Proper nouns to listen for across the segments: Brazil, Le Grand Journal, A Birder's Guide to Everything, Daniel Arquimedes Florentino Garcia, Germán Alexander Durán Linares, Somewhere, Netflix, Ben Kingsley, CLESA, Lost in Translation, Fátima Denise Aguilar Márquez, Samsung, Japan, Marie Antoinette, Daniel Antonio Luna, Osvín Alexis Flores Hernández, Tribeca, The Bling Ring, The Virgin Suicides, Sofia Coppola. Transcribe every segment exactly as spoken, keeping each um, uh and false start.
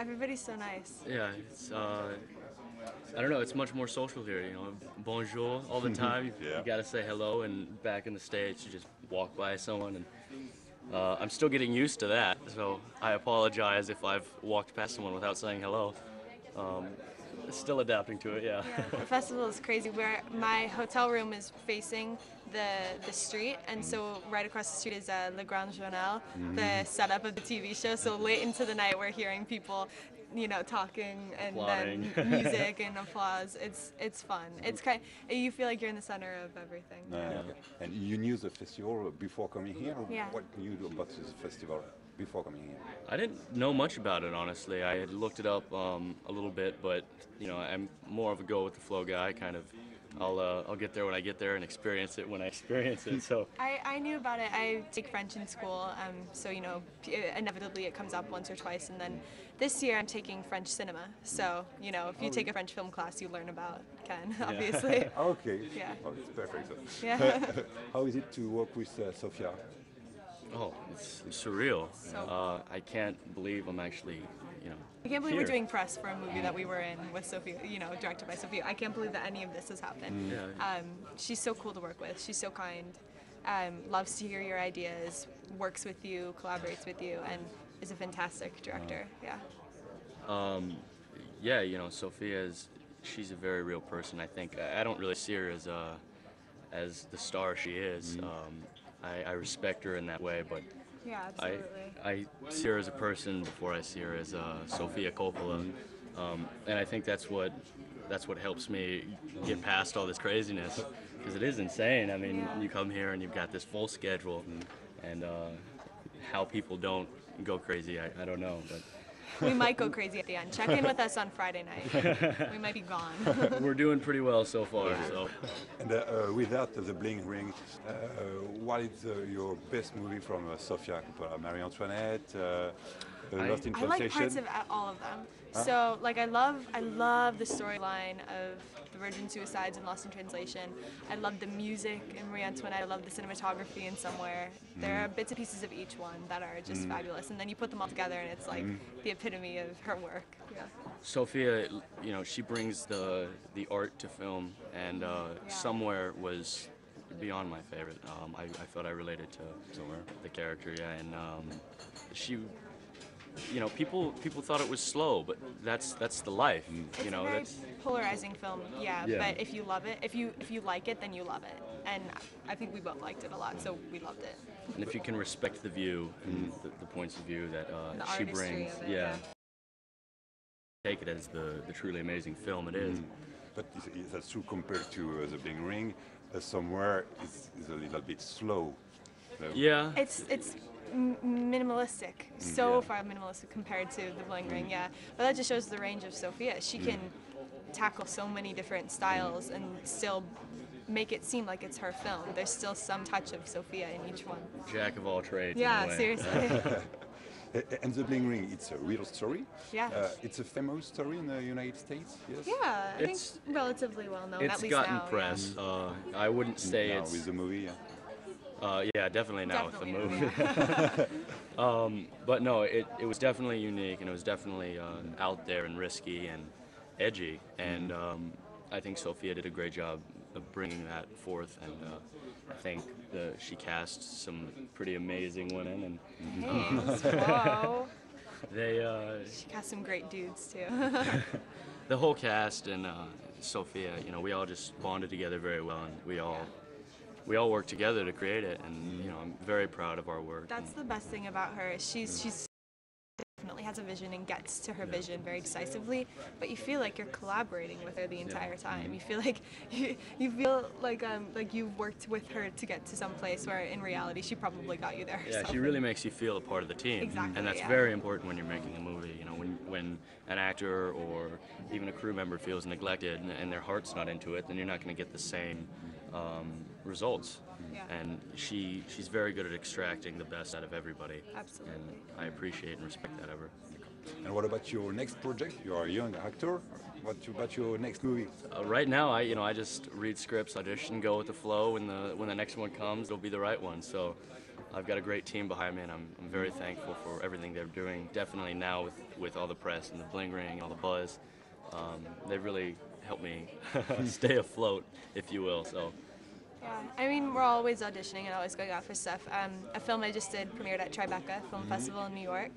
Yeah, everybody's so nice. Yeah, it's, uh, I don't know, it's much more social here, you know, bonjour all the time. yeah. You gotta say hello, and back in the States, you just walk by someone, and uh, I'm still getting used to that, so I apologize if I've walked past someone without saying hello. Um, Still adapting to it, yeah. yeah. The festival is crazy. Where my hotel room is facing the the street, and so right across the street is uh, Le Grand Journal, mm-hmm. the setup of the T V show. So late into the night, we're hearing people, you know, talking and Plotting. then music and applause. It's it's fun. It's kind. You feel like you're in the center of everything. Uh, yeah. Yeah. And you knew the festival before coming here. Yeah. What you knew about this festival before coming here? I didn't know much about it, honestly. I had looked it up um, a little bit, but you know, I'm more of a go with the flow guy. Kind of, I'll uh, I'll get there when I get there and experience it when I experience it. So I, I knew about it. I take French in school, um, so you know, inevitably it comes up once or twice. And then this year I'm taking French cinema. So you know, if you take a French film class, you learn about Ken, yeah. obviously. okay. Yeah. Oh, it's perfect. Yeah. How is it to work with uh, Sofia? Oh, it's surreal. So uh, I can't believe I'm actually, you know. I can't believe here. we're doing press for a movie that we were in with Sofia, you know, directed by Sofia. I can't believe that any of this has happened. Yeah. Um, she's so cool to work with. She's so kind. Um, loves to hear your ideas. Works with you. Collaborates with you. And is a fantastic director. Uh, yeah. Um, yeah, you know, Sofia is. She's a very real person. I think I don't really see her as uh, as the star she is. Mm. Um, I, I respect her in that way, but yeah, absolutely. I, I see her as a person before I see her as uh, Sofia Coppola, mm-hmm. um, and I think that's what that's what helps me get past all this craziness, because it is insane. I mean, yeah. you come here and you've got this full schedule, mm-hmm. and uh, how people don't go crazy, I, I don't know. But we might go crazy at the end. Check in with us on Friday night. We might be gone. We're doing pretty well so far. Yeah. So. And uh, uh, without uh, the Bling Ring, uh, uh, what is uh, your best movie from uh, Sofia Coppola? Marie Antoinette, uh, I, Lost in Translation? I like parts of all of them. Huh? So, like, I love, I love the storyline of The Virgin Suicides and Lost in Translation. I love the music in Marie Antoinette. I love the cinematography in Somewhere. Mm. There are bits and pieces of each one that are just mm. fabulous. And then you put them all together, and it's like mm. the epitome of her work. Yeah. Sofia, you know, she brings the the art to film, and uh, yeah. Somewhere was beyond my favorite. Um, I, I felt I related to Somewhere. the character, yeah, and um, she. You know, people people thought it was slow, but that's that's the life. Mm. It's you know, a very that's polarizing film. Yeah, yeah, but if you love it, if you if you like it, then you love it. And I think we both liked it a lot, so we loved it. And if you can respect the view and the, the points of view that uh, she brings, it, yeah. yeah, take it as the the truly amazing film it is. Mm. But is that true compared to uh, The Bling Ring? Uh, Somewhere it's, it's a little bit slow. So. Yeah, it's it's. minimalistic, so yeah. far minimalistic compared to The Bling Ring, yeah. But that just shows the range of Sofia. She can tackle so many different styles and still make it seem like it's her film. There's still some touch of Sofia in each one. Jack of all trades. Yeah, in a way. Seriously. And The Bling Ring, it's a real story. Yeah. Uh, it's a famous story in the United States, yes? Yeah, I it's, think relatively well known, at least now. It's gotten press. Yeah. Uh, I wouldn't say now it's... with the movie, yeah. Uh, yeah, definitely now definitely with the movie. um, but no, it, it was definitely unique, and it was definitely uh, out there and risky and edgy. And um, I think Sofia did a great job of bringing that forth. And uh, I think the, she cast some pretty amazing women. And uh, wow. they uh, she cast some great dudes too. The whole cast and uh, Sofia, you know, we all just bonded together very well, and we all. We all work together to create it, and you know, I'm very proud of our work. That's the best thing about her. She's she's definitely has a vision and gets to her yeah. vision very decisively. But you feel like you're collaborating with her the entire yeah. time. You feel like you, you feel like um like you've worked with her to get to some place where in reality she probably got you there herself. Yeah, she really makes you feel a part of the team, exactly, and that's yeah. very important when you're making a movie. You know, when when an actor or even a crew member feels neglected and, and their heart's not into it, then you're not going to get the same. Um, results yeah. and she she's very good at extracting the best out of everybody. Absolutely. And I appreciate and respect that ever. And what about your next project? You're a young actor. What about your next movie? Uh, right now, I you know I just read scripts, audition, go with the flow. When the when the next one comes, it'll be the right one. So I've got a great team behind me, and I'm, I'm very thankful for everything they're doing. Definitely now with, with all the press and the Bling Ring and all the buzz, um, they've really helped me stay afloat, if you will. So. Yeah, I mean, we're always auditioning and always going out for stuff. Um, a film I just did premiered at Tribeca Film mm-hmm. Festival in New York,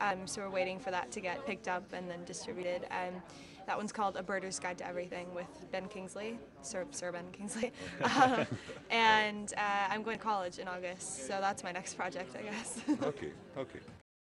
um, so we're waiting for that to get picked up and then distributed. Um, that one's called A Birder's Guide to Everything with Ben Kingsley, Sir, Sir Ben Kingsley, um, and uh, I'm going to college in August, so that's my next project, I guess. Okay, okay.